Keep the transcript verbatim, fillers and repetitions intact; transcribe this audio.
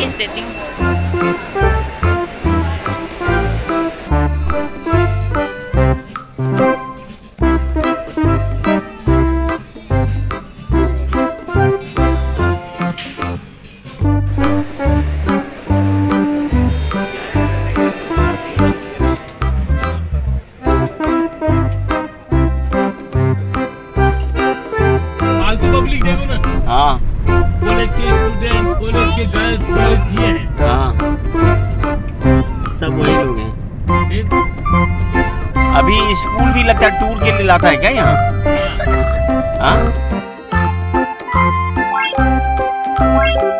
catch देती हूँ। फालतू पब्लिक देखो ना। हाँ कॉलेज के स्टूडेंट्स, कॉलेज के गर्ल्स, बॉयज ही हैं। हाँ सब वही लोग हैं। अभी स्कूल भी लगता है टूर के लिए लाता है क्या यहाँ? हाँ